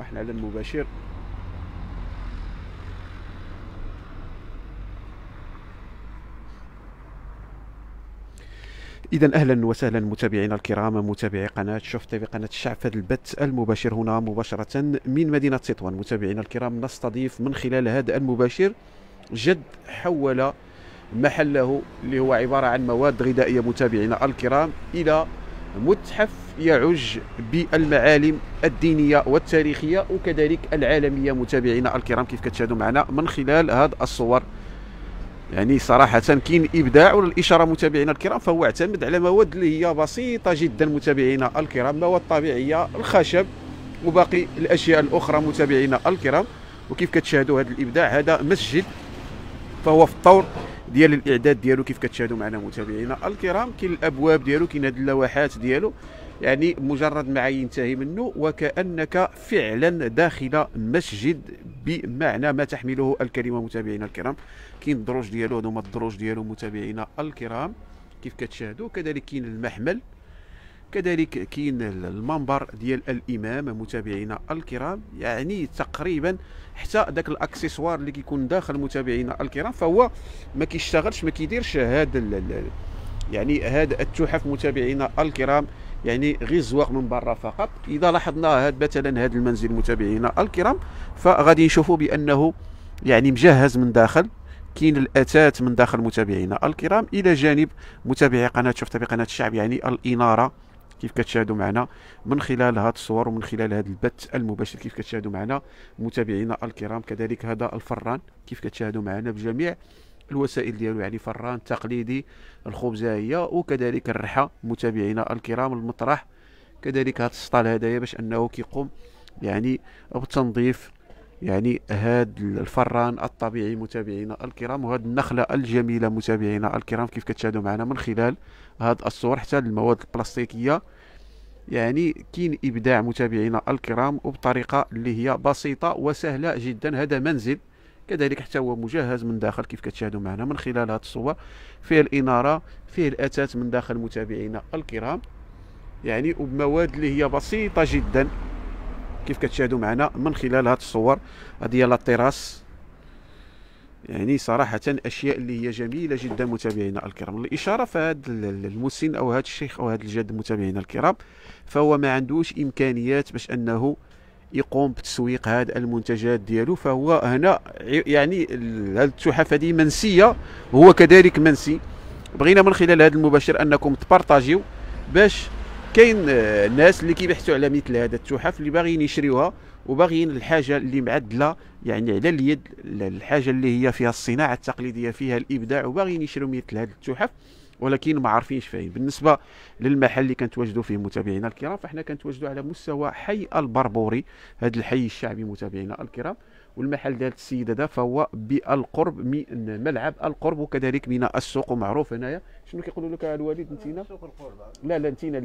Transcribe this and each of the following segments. احنا على المباشر. إذا أهلا وسهلا متابعينا الكرام، متابعي قناة شوف تيفي، قناة الشعب، في هذا البث المباشر هنا مباشرة من مدينة تطوان. متابعينا الكرام، نستضيف من خلال هذا المباشر جد حول محله اللي هو عبارة عن مواد غذائية متابعينا الكرام إلى متحف يعج بالمعالم الدينية والتاريخية وكذلك العالمية متابعينا الكرام، كيف كتشاهدوا معنا من خلال هذه الصور. يعني صراحة كاين إبداع، والإشارة متابعينا الكرام فهو اعتمد على مواد اللي هي بسيطة جدا متابعينا الكرام، مواد طبيعية، الخشب وباقي الأشياء الأخرى متابعينا الكرام. وكيف كتشاهدوا هذا الإبداع، هذا مسجد فهو في الطور ديال الإعداد ديالو كيف كتشاهدوا معنا متابعينا الكرام، كاين الأبواب ديالو، كاين هاد اللوحات ديالو، يعني مجرد ما ينتهي منه وكأنك فعلا داخل مسجد بمعنى ما تحمله الكلمة متابعينا الكرام. كاين الدروج ديالو، هادو هما الدروج ديالو متابعينا الكرام كيف كتشاهدوا. كذلك كاين المحمل، كذلك كاين المنبر ديال الإمام متابعينا الكرام. يعني تقريبا حتى داك الاكسسوار اللي كيكون داخل متابعينا الكرام فهو ما كيشتغلش، ما كيديرش هذا يعني هذا التحف متابعينا الكرام، يعني غير زواق من برا فقط. اذا لاحظنا هذا مثلا هذا المنزل متابعينا الكرام فغادي نشوفوا بانه يعني مجهز من داخل، كاين الاثاث من داخل متابعينا الكرام. الى جانب متابعي قناه شوف تيفي قناه الشعب، يعني الاناره كيف كتشاهدوا معنا من خلال هاد الصور ومن خلال هذا البث المباشر كيف كتشاهدوا معنا متابعينا الكرام. كذلك هذا الفران كيف كتشاهدوا معنا بجميع الوسائل ديالو، يعني فران تقليدي، الخبزايه وكذلك الرحى متابعينا الكرام، المطرح، كذلك هذا السطال هدايا باش انه كيقوم يعني بتنظيف يعني هذا الفران الطبيعي متابعينا الكرام. وهذه النخله الجميله متابعينا الكرام كيف كتشاهدوا معنا من خلال هذا الصور، حتى المواد البلاستيكيه، يعني كاين ابداع متابعينا الكرام وبطريقه اللي هي بسيطه وسهله جدا. هذا منزل كذلك حتى هو مجهز من داخل كيف كتشاهدوا معنا من خلال هذه الصور، فيه الاناره، فيه الاثاث من داخل متابعينا الكرام، يعني وبمواد اللي هي بسيطه جدا كيف كتشاهدوا معنا من خلال هذه الصور. هذه هي التراس، يعني صراحه اشياء اللي هي جميله جدا متابعينا الكرام. الاشاره فهاد المسن او هذا الشيخ او هذا الجد متابعينا الكرام فهو ما عندوش امكانيات باش انه يقوم بتسويق هاد المنتجات ديالو، فهو هنا يعني التحف هذه منسيه، هو كذلك منسي. بغينا من خلال هذا المباشر انكم تبارطاجيو باش كاين الناس اللي كيبحثوا على مثل هذا التحف، اللي باغيين يشريوها وباغيين الحاجه اللي معدله يعني على اليد، الحاجه اللي هي فيها الصناعه التقليديه، فيها الابداع، وباغيين يشريو مثل هذا التحف ولكن ما عارفينش فين. بالنسبه للمحل اللي كنتواجدوا فيه متابعينا الكرام فاحنا كنتواجدوا على مستوى حي البربوري، هذا الحي الشعبي متابعينا الكرام، والمحل ديال السيد هذا فهو بالقرب من ملعب القرب وكذلك من السوق، ومعروف هنايا شنو كيقولوا لك الوالد نتينا سوق القرب، لا نتينا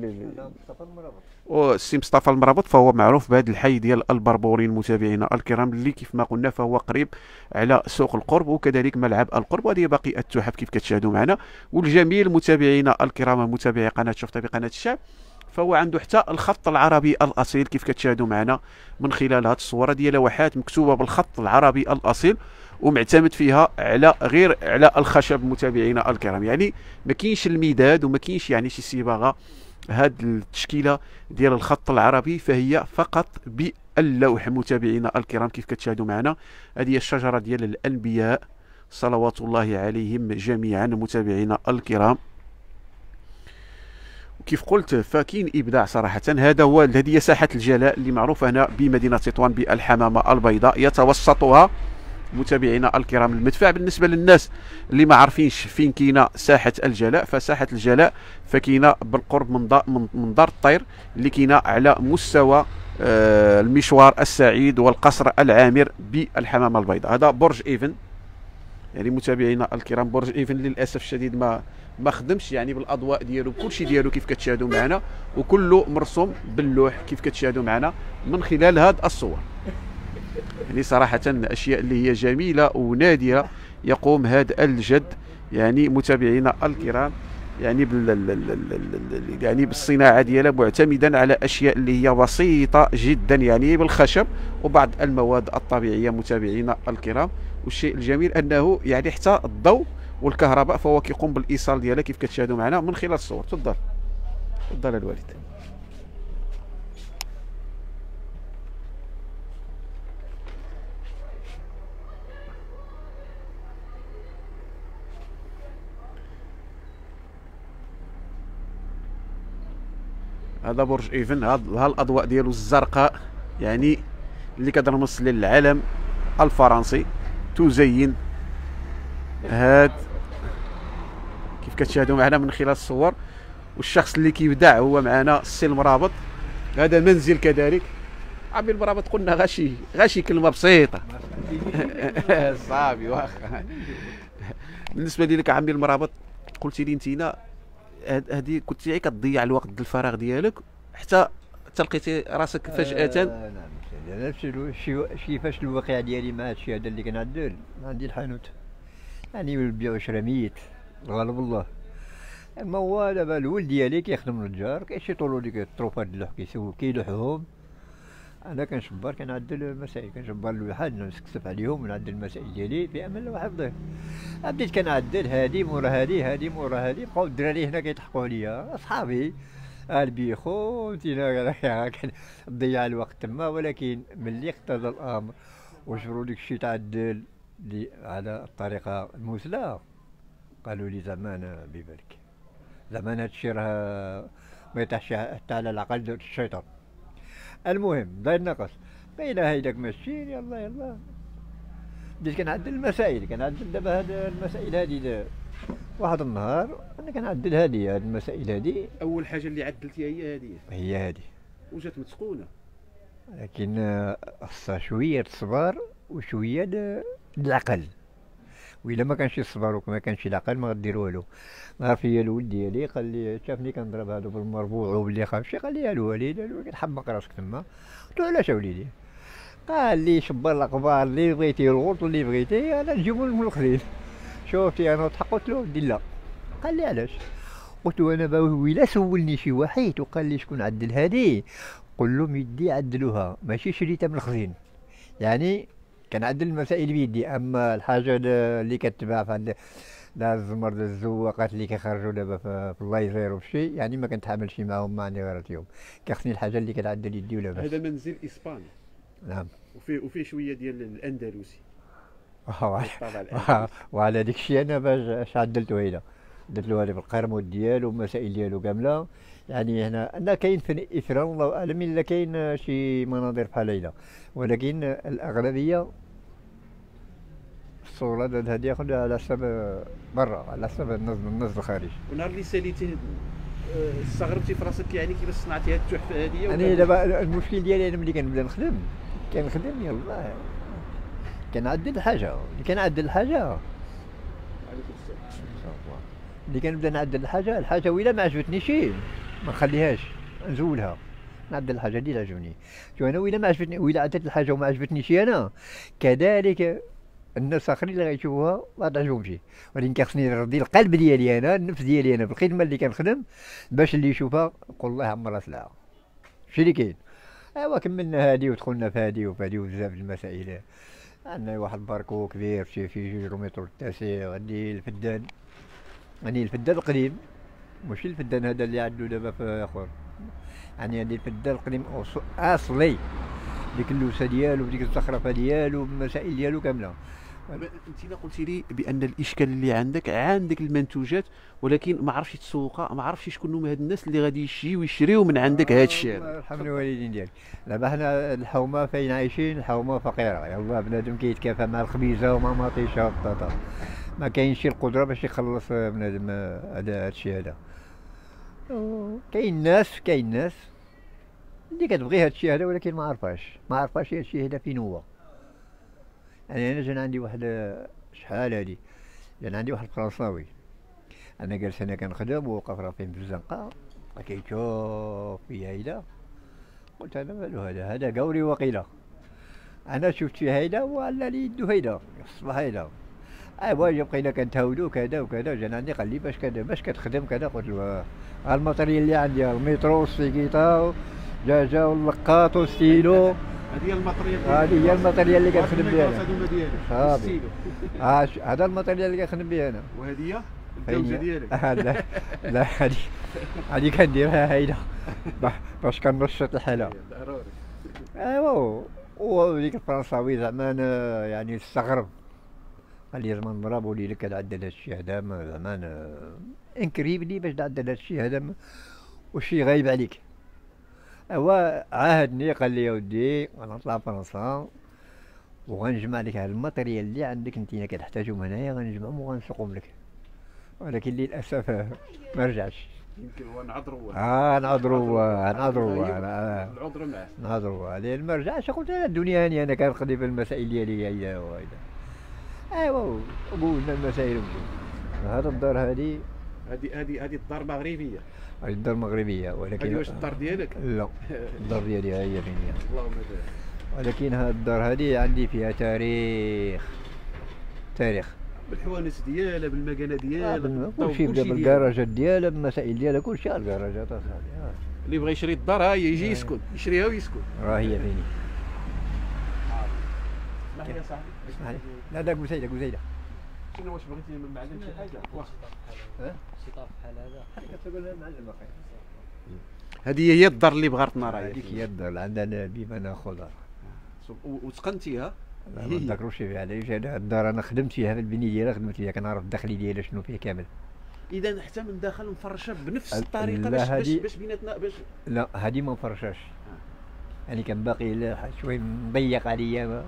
السي مصطفى المرابط، فهو معروف بهذا الحي ديال البربوري متابعينا الكرام اللي كيف ما قلنا فهو قريب على سوق القرب وكذلك ملعب القرب. وهذه باقي التحف كيف كتشاهدوا معنا. والجميل متابعينا الكرام، متابعي قناه شوف تيفي قناه الشعب، فهو عنده حتى الخط العربي الاصيل كيف كتشاهدوا معنا من خلال هذه الصوره ديال لوحات مكتوبه بالخط العربي الاصيل ومعتمد فيها على غير على الخشب متابعينا الكرام، يعني ما كاينش المداد وما كاينش يعني شي صباغه. هذه التشكيله ديال الخط العربي فهي فقط باللوح متابعينا الكرام كيف كتشاهدوا معنا. هذه الشجره ديال الانبياء صلوات الله عليهم جميعا متابعينا الكرام. كيف قلت فكاين ابداع صراحه. هذا هو هذه ساحه الجلاء اللي معروفه هنا بمدينه تطوان بالحمامه البيضاء، يتوسطها متابعينا الكرام المدفع. بالنسبه للناس اللي ما عارفينش فين كاينه ساحه الجلاء، فساحه الجلاء فكاينه بالقرب من دار الطير اللي كاينه على مستوى المشوار السعيد والقصر العامر بالحمامه البيضاء. هذا برج ايفن، يعني متابعينا الكرام برج ايفن للاسف الشديد ما خدمش يعني بالاضواء ديالو بكلشي ديالو كيف كتشاهدوا معنا، وكله مرسوم باللوح كيف كتشاهدوا معنا من خلال هاد الصور. يعني صراحه اشياء اللي هي جميله ونادره يقوم هذا الجد يعني متابعينا الكرام يعني يعني بالصناعه ديالها، معتمدا على اشياء اللي هي بسيطه جدا، يعني بالخشب وبعض المواد الطبيعيه. متابعينا الكرام، والشيء الجميل انه يعني حتى الضوء والكهرباء فهو كيقوم بالايصال ديالها كيف كتشاهدوا معنا من خلال الصور. تفضل تفضل الوالد. هذا برج ايفن، ها الاضواء ديالو الزرقاء يعني اللي كترمز للعلم الفرنسي، تزين هاد كيف كتشاهدوا معنا من خلال الصور. والشخص اللي كيبدع هو معنا السي المرابط. هذا منزل كذلك. عمي المرابط قلنا غاشي كلمه بسيطه صافي واخا. بالنسبه ليك عمي المرابط، قلتي لي انتينا هذه كنت غير كتضيع الوقت الفراغ ديالك حتى لقيتي راسك فجأة؟ لا نفس شي فاش الواقع ديالي مع هادشي هذا اللي كنعدل. عندي الحانوت يعني نبيع شرميت غالب الله. اما هو دابا الولد ديالي كيخدم نجار، كيشيطولو ديك الطروفات د اللوح كيلوحوهم. انا كنشبر كنعدل المسائل، كنشبر الواحد نسكسف عليهم ونعدل المسائل ديالي بامل وحفظه. بديت كنعدل هادي مورا هادي هادي مورا هادي، بقاو الدراري هنا كيضحكوا عليا اصحابي البيخو تينا كنضيع الوقت تما. ولكن ملي اقتضى الامر وجروا داك الشيء تعدل على الطريقه المثلى، قالوا لي زمان ببالك زمان هادشي راه ما يطيحش حتى على العقل ديال الشيطان. المهم ضايل نقص قيل هيداك ماشي، يلا يلا بديت كنعدل المسائل. كنعدل دابا هاد المسائل هادي. واحد النهار انا كنعدل هاد المسائل هادي. اول حاجه اللي عدلتيها هي هادي وجات متسقونه، لكن خصها شويه الصبر وشويه العقل. وإلا ما كانش الصبر وما كانش العقل ما غدير والو. نهار فيا الولد ديالي قال لي شافني كنضرب هادو بالمربوع وبلي خاف شي، قال لي يا الوليد كتحمق راسك تما. قلت له علاش يا وليدي؟ قال لي شبر الأقبار اللي بغيتي والغلط اللي بغيتي أنا نجيبهم من الخليل. شفتي أنا وتحق؟ قلت له ودي لا. قال لي علاش؟ قلت له أنا وإلا سولني شي واحد وقال لي شكون عدل هادي قول لهم يدي عدلوها ماشي شريتها من الخزين. يعني كنعدل المسائل بيدي. اما الحاجه اللي كتباع في هذا الزمر ديال الزواقات اللي كيخرجوا دابا في اللايزير وفي شي، يعني ما كنتعاملش معاهم، ما عندي غير اليوم كيخصني الحاجه اللي كتعدل يدي ولا بس. هذا منزل اسباني نعم، وفيه شويه ديال الاندلسي وعلى ديك الشيء انا باش عدلته هنا درت له هذا بالقرمود ديالو والمسائل ديالو كامله. يعني هنا انا كاين في اثرا والله اعلم الا كاين شي مناظر بحال هنا، ولكن الاغلبيه الصوره ديال هادي ياخذها على حساب برا، على حساب النص الخارج. ونهار اللي ساليتي استغربتي في راسك يعني كيفاش صنعتي هاد التحفه هادي؟ يعني دابا المشكل ديالي انا ملي كنبدا كنخدم يلاه كنعدل الحاجه. ملي كنعدل الحاجه اللي كنبدا نعدل الحاجه ولا ما عجبتنيش ما نخليهاش نزولها، نعدل الحاجه اللي عجبني. شو انا ولا ما عجبتني ولا عدلت الحاجه وما عجبتنيش انا كذلك الناس الاخرين اللي غيشوفوها ما تعجبهمش. ولكن كيخصني نرضي القلب ديالي انا، النفس ديالي انا بالخدمه اللي كنخدم باش اللي يشوفها يقول الله عمرها سلعه. شي اللي كاين. ايوا كملنا هادي ودخلنا في هادي وفي هادي وبزاف المسائل. عندنا واحد الباركو كبير في 2 كيلومتر التاسع، وعندي الفدان. يعني الفدان القديم ماشي الفدان هذا اللي عندو دابا في اخر، يعني هذا الفدان القديم اصلي ديك اللوسه ديالو بديك الزخرفه ديالو بالمسائل ديالو كامله. انت قلتي لي بان الاشكال اللي عندك المنتوجات، ولكن ما عرفتش تسوقها، ما عرفتش شكون هما هاد الناس اللي غادي يجيو يشريو من عندك هاد الشيء. الله يرحم الوالدين ديالك. دابا حنا الحومه فين عايشين الحومه فقيره، يلاه بنادم كيتكافى مع الخبيزه ومع مطيشه والبطاطا، ما كاينش القدره باش يخلص بنادم هذا الشيء هذا. كاين ناس اللي كتبغي هاد الشيء هذا ولكن ما عرفاش هاد الشيء هذا فين هو. يعني انا جان عندي واحد شحال هادي، جان عندي واحد الفرنساوي، انا جالس هنا كنخدم ووقف راسي في الزنقه بقى كيشوف فيا هيدا. قلت انا مالو هذا قوري وقيله. انا شفت فيه هيدا وعلى لي يدو هيدا الصباح هيدا. واجب قيل كنتهاولو كذا وكذا، جا عندي قال لي باش كذا باش كتخدم كذا، قلت له ها الماتريال اللي عندي الميترو والسيكيطا جا واللقاط والستيلو، هذه هي الماتريال اللي كنخدم بها انا. صافي هذا الماتريال اللي كنخدم بها انا. وهذه الدوزه ديالك؟ لا لا، هذه كنديرها هايله باش كننشط الحاله. ضروري. ايوا وديك الفرنساوي زعما انا يعني استغرب، قال لي زعما المرابولي اللي كتعدل هذا الشيء هذا زعما انكريبلي باش تعدل هذا الشيء هذا وشي غايب عليك. هو عاهدني قال لي يا ودي غنطلع فرنسا وغنجمع لك هاد الماتريال اللي عندك انتينا كتحتاجهم هنايا، غنجمعهم وغنسوقهم لك، ولكن للاسف ما رجعش. يمكن هو نعذروا نعذروا العذر معاه نعذروا عليه، ما رجعش. قلت انا الدنيا هانيه، انا كنقضي في المسائل ديالي هي وهذا. ايوا قولنا المسائل هذا الدار هذه الدار مغربيه، هذه الدار مغربيه، ولكن واش الدار ديالك؟ لا الدار ديالي هي فينيا اللهم بارك، ولكن هذه الدار هذه عندي فيها تاريخ بالحوانس ديالها بالمكانه ديالها كلشي، بدا بالكراجات ديالها بالمسائل ديالها كلشي على الكراجات اصاحبي. اللي بغى يشري الدار ها يجي يسكن يشريها ويسكن، راه هي فيني. اسمح لي يا صاحبي، اسمح لي. لا داك قزيده شنو واش بغيتي من معلم شي حاجه؟ واخا شي طرف بحال هذا حتى كتقول لها معلم باقي. هذه هي الدار اللي بغات نرى، هذيك هي الدار عندنا بيبان خضر وتقنتيها. لا ما نذكروش فيها علاش، هذه الدار انا خدمت فيها في البني ديالها، خدمت فيها كنعرف الداخلي ديالها شنو فيها كامل. اذا حتى من داخل مفرشه بنفس الطريقه باش بيناتنا باش. لا هذه ما مفرشاش، يعني كان باقي شويه مضيق عليا،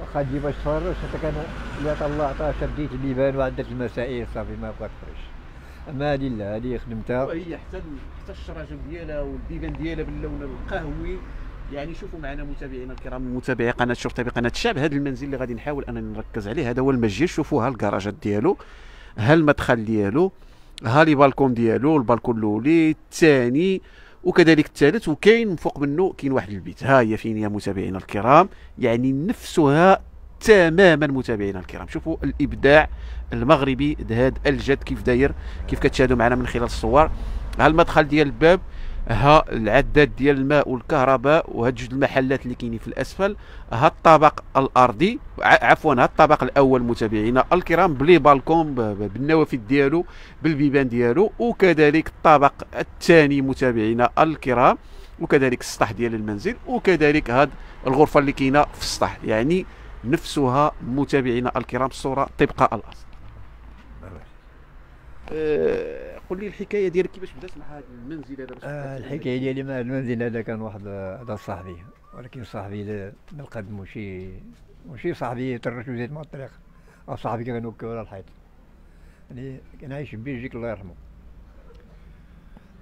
واخا تجي باش تفرش حتى كان الا الله عطاها شديت اللبان وعدت المسائل صافي ما بقات تفرش. اما هذه لا، هذه خدمتها وهي حتى الشراجم ديالها والبيبان ديالها باللون القهوي. يعني شوفوا معنا متابعينا الكرام متابعي قناه شوف تيفي قناه الشعب، هذا المنزل اللي غادي نحاول انني نركز عليه هذا هو المسجد. شوفوا ها الكراجات ديالو، ها المدخل ديالو، ها لي بالكون ديالو، البالكون الاولي الثاني وكذلك الثالث، وكاين من فوق منه كاين واحد البيت. ها هي فين يا متابعينا الكرام، يعني نفسها تماما متابعينا الكرام. شوفوا الابداع المغربي هذا الجد كيف داير، كيف كتشاهدوا معنا من خلال الصور. ها المدخل ديال الباب، ها العداد ديال الماء والكهرباء وهاد جوج المحلات اللي كاينين في الاسفل. ها الطابق الارضي ها الطابق الاول متابعينا الكرام بلي بالكون بالنوافذ ديالو بالبيبان ديالو، وكذلك الطابق الثاني متابعينا الكرام، وكذلك السطح ديال المنزل، وكذلك هاد الغرفه اللي كاينه في السطح. يعني نفسها متابعينا الكرام الصوره طبق الاصل. قول لي الحكايه ديالك كيفاش بدات مع هذا المنزل هذا؟ الحكايه ديالي مع المنزل هذا كان واحد هذا صاحبي، ولكن صاحبي من قدم ماشي صاحبي ترش وزيد مع الطريق، صاحبي كان وكا على الحيط، يعني كان عايش بيجيك الله يرحمه.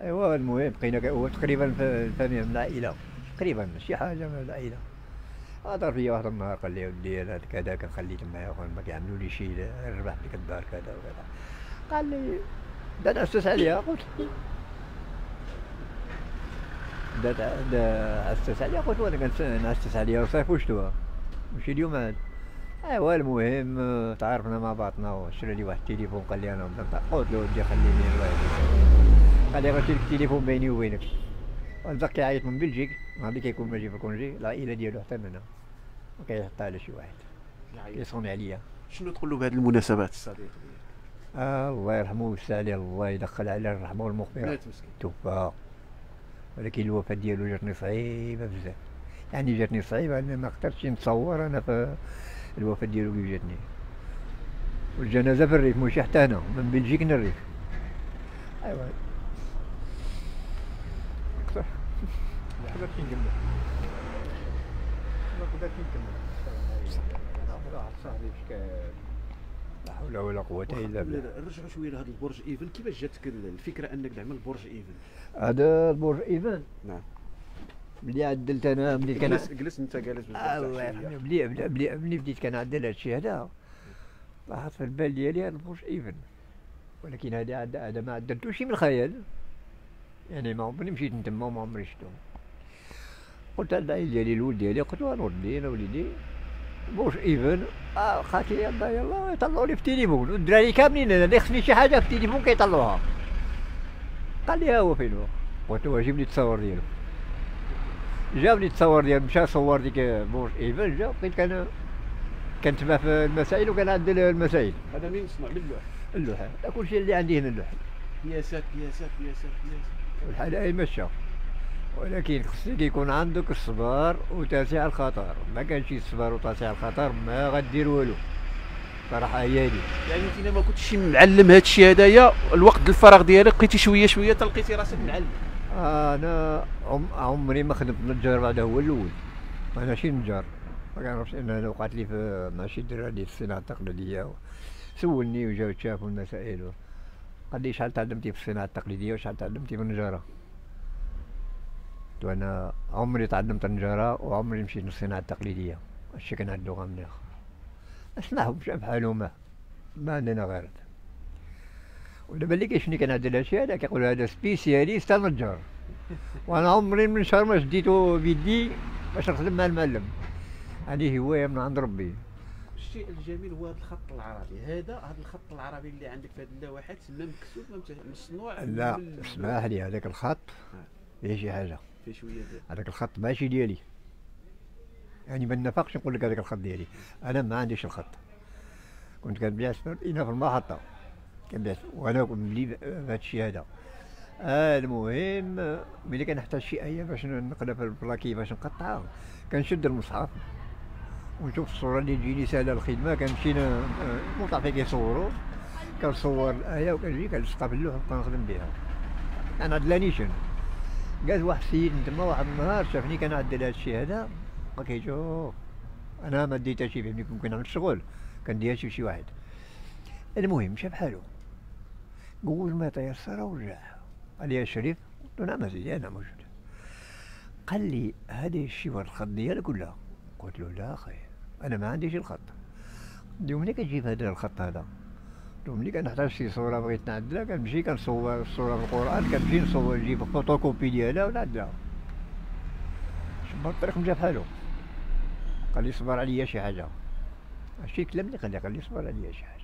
ايوا المهم بقينا هو تقريبا فاميلا من العائله، تقريبا شي حاجه من العائله. هضر فيا واحد النهار قال لي ودي انا كذا كنخليك معايا ما كيعملوا لي شي نربح ديك الدار كذا وكذا، قال لي بدات اسس عليها. قلت وانا كنأسس عليها وصافي وشتوها ماشي اليوم هذا. ايوا المهم تعرفنا مع بعضنا وشرى لي واحد التليفون قال لي انا قلت له ودي خليني الله يهديك، قال لي غنشري لك التليفون بيني وبينك. بدا كيعيط من بلجيك، نهار اللي كيكون ماجي في الكونجي العائله ديالو حتى من هنا وكيحطها على شي واحد كيصون عليا. شنو تقول له بهذه المناسبات الصديق؟ الله يرحمه ويوسع عليه، الله يدخل على الرحمه والمغفره. توفى، ولكن الوفاه ديالو جاتني صعيبه بزاف، يعني جاتني صعيبه انا ما قدرتش نتصور انا في الوفاه ديالو كيف جاتني. والجنازه في الريف ماشي حتى هنا من بلجيك للريف. ايوا اكثر ما قدرتش نكمل صاحبي شكال لا حول ولا قوة إلا بالله. نرجعوا شوية لهذا البرج ايفن، كيفاش جاتك الفكرة أنك تعمل برج ايفن؟ هذا البرج ايفن؟ نعم. ملي عدلت أنا ملي كان جلس أنت جالس بزاف. الله يرحمه، ملي بديت كنعدل هذا الشيء هذا لاحظت في البال ديالي هذا البرج ايفن، ولكن هذا ما عدلتوش من الخيال، يعني ما عمري مشيت تما وما عمري شفتهم. قلت للعائل ديالي الولد ديالي قلت له نور الدين أوليدي برج ايفن خالتي يلا يلا يطلعوا لي في التليفون، والدراري كاملين انا اللي خصني شي حاجه في التليفون كيطلعوها. قال لي ها هو فين هو؟ قلت له جيب لي التصاور ديالو. جاب لي التصاور ديالو، مشى صور ديك برج ايفن، جا لقيت كان تما في المسائل وكان عنده المسائل. هذا مين صنع من اللوح؟ اللوحه، كلشي اللي عندي هنا اللوح. بياسات بياسات بياسات بياسات. والحال هاي مشى. ولكن خصك يكون عندك الصبر وتسع الخطر، ما كانش الصبر وتسع الخطر ما غدير والو صراحه. هي هادي يعني انت ما كنتش معلم هاد الشيء هذايا، الوقت الفراغ ديالك لقيتي شويه شويه تلقيتي راسك معلم. انا عمري ما خدمت نجار، هذا هو الاول. انا ماشي نجار، ما كنعرفش. انا وقعت لي في ماشي دراري ديال الصناعه التقليديه، سولني وجاو شافوا المسائل، قال لي شحال تعلمتي في الصناعه التقليديه وشحال تعلمتي من النجاره. وانا عمري تعلمت النجاره وعمري مشيت للصناعه التقليديه، هادشي كنعدو غناخ اسمعهم مشى بحالهم، ما عندنا غير هذا. ودابا اللي كيشني كنعدل هادشي هذا كيقول هذا سبيسياليست نجار، وانا عمري من شهر ما شديتو بيدي باش نخدم مع المعلم. هادي هوايه من عند ربي. الشيء الجميل هو هذا الخط العربي، هذا الخط العربي اللي عندك في هاد اللوحات ما مكسور ما مصنوع. لا اسمح لي، هذاك الخط فيه شي حاجه، فيه شويه ديال هذاك الخط ماشي ديالي، يعني ما نفقش نقول لك هذاك الخط ديالي، انا ما عنديش الخط. كنت كنبيع هنا في المحطه كنبيع، وانا ملي هادشي هذا المهم ملي كنحتاج شي ايه باش نقلب البلاكي باش نقطعها كنشد المصحف ونشوف الصوره اللي تجيني سهله الخدمه، كنمشي نقطع فيها كيصوروا، كنصور الايه وكنجي كنلصقها في اللوح وكنبقى نخدم بها. انا عدلانيش. قال واحد السيد تما واحد النهار شافني كنعدل هادشي هذا، قال لي شوف انا ما ديت شي فيه، ملي كنعمل الشغل كندير شي بشي واحد. المهم مشى بحالو، قول ما طير السرا ورجع. قال لي يا شريف، قلت له نعم سيدي انا موجود. قال لي هادي الشي وهاد الخط ديالك ولا؟ قلت له لا اخي انا ما عنديش الخط. قال لي منين كتجيب هذا الخط هذا؟ قلت له ملي كنحتاج شي صوره بغيت نعدلها كنمشي كنصور الصوره بالقران، كنمشي نصور نجيب فوتوكوبي ديالها ونعدلها. شبر الطريق مشى بحالو، قال لي صبر عليا شي حاجه. هادشي الكلام اللي قال لي صبر عليا شي حاجه.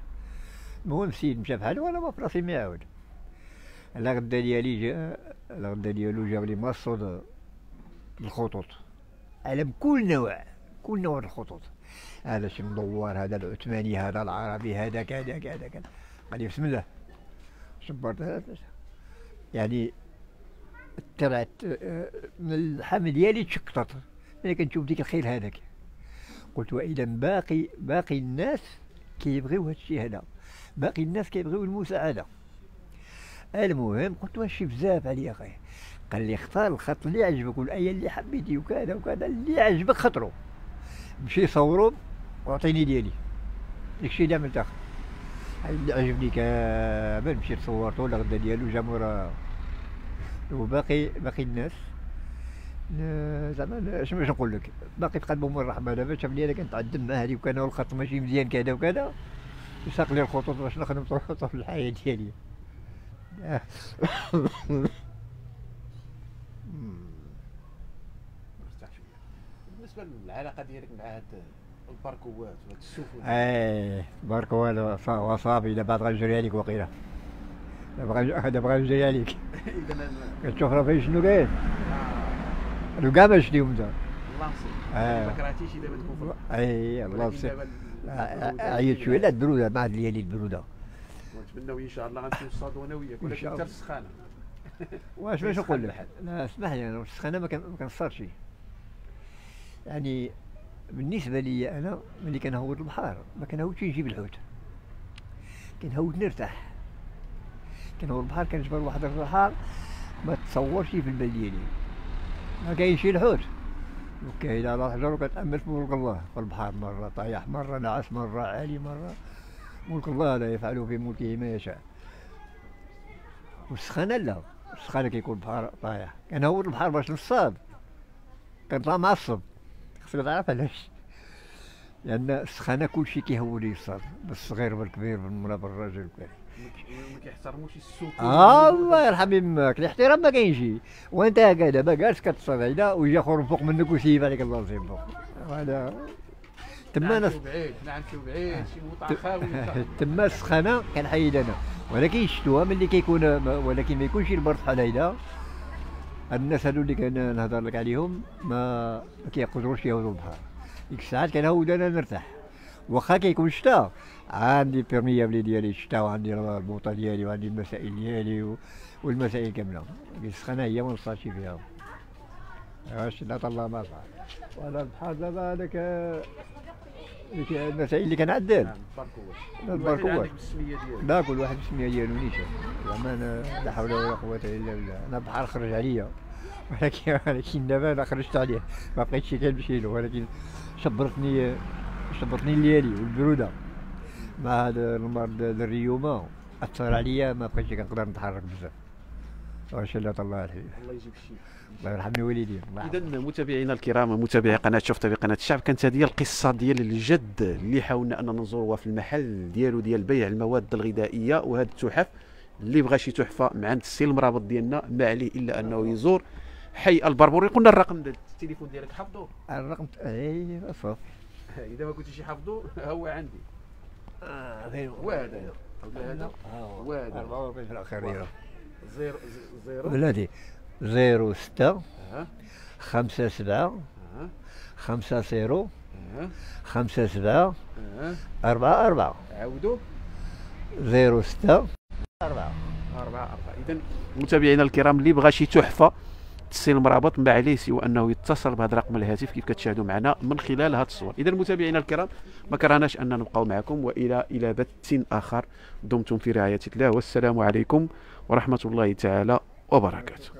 المهم السيد مشى بحالو وانا ما براسي ما يعاود. على غدا ديالي جا، على غدا ديالو جاب لي مصود الخطوط على بكل نوع، كل نوع الخطوط، هذا شي مدور، هذا العثماني، هذا العربي، هذا كذا كذا كذا. قال لي بسم الله. شبرت يعني طلعت من اللحم ديالي تشقطت ملي كنشوف ديك الخيل هذاك. قلت واذا باقي الناس كيبغيو هذا الشيء هذا، باقي الناس كيبغيو المساعده. المهم قلت واش شي بزاف عليا اخي. قال لي اختار الخط اللي عجبك والايه اللي حبيتي وكذا وكذا اللي عجبك خطرو، مشي صورو وعطيني ديالي. داكشي اللي عملت اخي، اللي عجبني كامل مشيت صورتو الغدا ديالو جا مورا. وباقي الناس زعما شنو باش نقول لك، باقي في قلبهم الرحمه. دابا شافني انا كنتعذب مع هذه وكان الخط ماشي مزيان كذا وكذا، يساق لي الخطوط باش نخدم الخطوط في الحياه ديالي. بالنسبه للعلاقه ديالك مع هاد الباركوات وهاد السوق، ايه باركوات وصافي. دابا غنجري عليك وقيله، دابا غنجري عليك. كتشوف راه فين شنو كاين؟ لو كاع باش ديهم انت الله يسلمك، ما كرهتيش دابا تكون اي الله يسلمك. عييت شويه على البروده، ما عاد ليالي البروده. ونتمناو ان شاء الله غنتوصلوا انا وياك، ولكن حتى السخانه واش باش نقول لك؟ لا اسمح لي، انا السخانه ما كنصارش. يعني بالنسبه لي انا ملي كنهوض البحر ما كنهوضش نجيب الحوت، كنهوض نرتاح. كنهوض البحر كنجبر واحد الرحال ما تتصورش في البال ديالي، ما كاينش الحوت. وكاين على الحجر وكتامل في ملك الله في البحر، مره طايح مره نعس مره عالي مره، ملك الله لا يفعل في ملكه ما يشاء. والسخانه لا، السخانه كيكون البحر طايح. كنهوض البحر باش نصاد كنطلع معصب، خصك تعرف علاش، لان السخانه كلشي كيهول يصاد، بالصغير بالكبير بالمراه بالراجل بالكل. ما كيحترموش السوق. الله يرحم يماك، الاحترام ما كاينش. وانت هكا دابا جالس كتصاد هنا ويجي اخر فوق منك ويسيب عليك الله يسيب فوق. هذا تما ناس بعيد نعنتو بعيد شي مطعم خاوي تما السخانه كنحيد انا، ولكن شتوها ملي كيكون، ولكن ما يكونش البرد بحال هيدا. الناس هادو اللي كنهضر لك عليهم ما كيقدروش يهودوا البحر. ديك الساعات كنهود انا نرتاح، واخا كيكون شتا عندي البيرميابلي ديالي الشتا وعندي البوطه ديالي وعندي المسائل ديالي والمسائل كامله. السخانه هي ما نصاتش فيها، واش لا الله ما صار. وانا البحر دابا هذاك المسائل اللي كنعدل الباركوات، لا كل واحد بالسميه ديالو نيشان. زعما لا حول ولا قوه الا بالله، انا البحر خرج عليا، ولكن دابا انا خرجت عليه ما بقيتش كنمشي له، ولكن شبرتني الليالي والبروده مع هذا المرض الريومه اثر عليا، ما بقيتش كنقدر نتحرك بزاف. واش لا الله الحبيب، الله يجيب الشفاء، الله يرحم والدينا. اذا متابعينا الكرام، متابعي قناه شوف تيفي قناه الشعب، كانت هذه القصه ديال الجد اللي حاولنا اننا نزوروها في المحل ديالو ديال بيع المواد الغذائيه وهذه التحف. اللي بغى شي تحفه مع السي المرابط ديالنا، ما عليه الا انه يزور حي البربوري. قلنا الرقم ديال التليفون ديالك حفظوه، الرقم ايوا صافي. اذا ما كنتيش حافظو هو عندي، هذا هو 44 في الاخير، زيرو بلادي 06 57 50 57 44. عاودوا 06 44. إذا متابعينا الكرام، اللي بغى شي تحفة تسي المرابط ما عليه سوى أنه يتصل بهذا رقم الهاتف كيف كتشاهدوا معنا من خلال هذه الصور. إذا متابعينا الكرام، ما كرهناش أننا نبقاو معكم، وإلى بث آخر دمتم في رعاية الله، والسلام عليكم ورحمة الله تعالى وبركاته.